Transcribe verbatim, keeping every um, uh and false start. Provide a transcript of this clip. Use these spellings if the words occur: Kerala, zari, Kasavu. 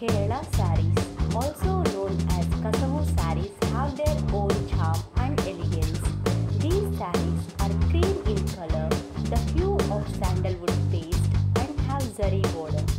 Kerala saris, also known as Kasavu saris, have their own charm and elegance. These saris are cream in color, the hue of sandalwood paste, and have zari border.